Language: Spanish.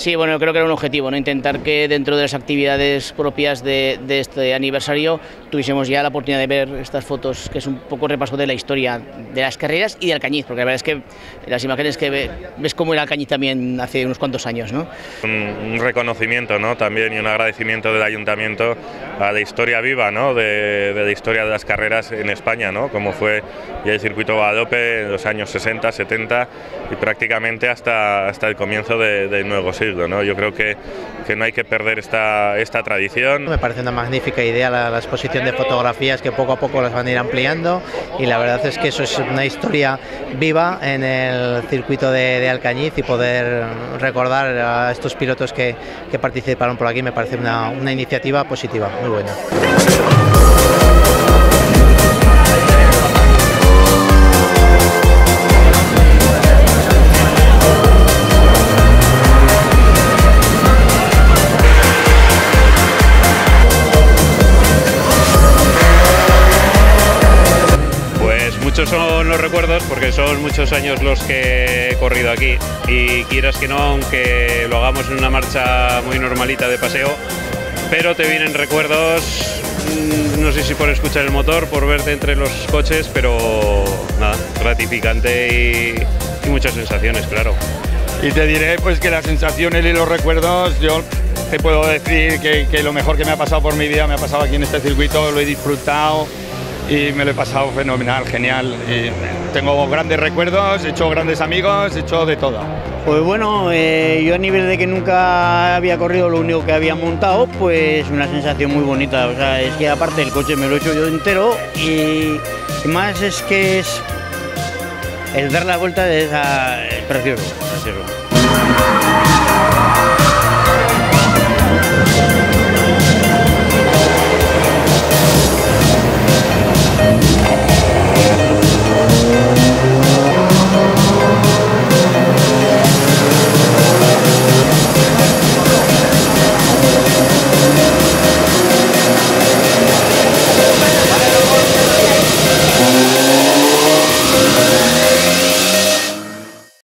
Sí, bueno, yo creo que era un objetivo, ¿no? Intentar que dentro de las actividades propias de este aniversario tuviésemos ya la oportunidad de ver estas fotos, que es un poco repaso de la historia de las carreras y de Alcañiz, porque la verdad es que las imágenes que ves cómo era Alcañiz también hace unos cuantos años, ¿no? Un reconocimiento, ¿no? También, y un agradecimiento del ayuntamiento a la historia viva, ¿no? de la historia de las carreras en España, ¿no? Como fue ya el Circuito Guadalope en los años 60, 70 y prácticamente hasta el comienzo del nuevo siglo, ¿no? Yo creo que no hay que perder esta tradición. Me parece una magnífica idea la exposición de fotografías, que poco a poco las van a ir ampliando, y la verdad es que eso es una historia viva en el circuito de Alcañiz, y poder recordar a estos pilotos que participaron por aquí me parece una iniciativa positiva, muy buena. Son los recuerdos, porque son muchos años los que he corrido aquí, y quieras que no, aunque lo hagamos en una marcha muy normalita de paseo, pero te vienen recuerdos, no sé si por escuchar el motor, por verte entre los coches, pero nada, gratificante y muchas sensaciones, claro. Y te diré pues que las sensaciones y los recuerdos, yo te puedo decir que lo mejor que me ha pasado por mi vida me ha pasado aquí en este circuito, lo he disfrutado y me lo he pasado fenomenal, genial. Y tengo grandes recuerdos, he hecho grandes amigos, he hecho de todo. Pues bueno, yo a nivel de que nunca había corrido, lo único que había montado, pues una sensación muy bonita. O sea, es que aparte el coche me lo he hecho yo entero, y más es que es el dar la vuelta, es precioso.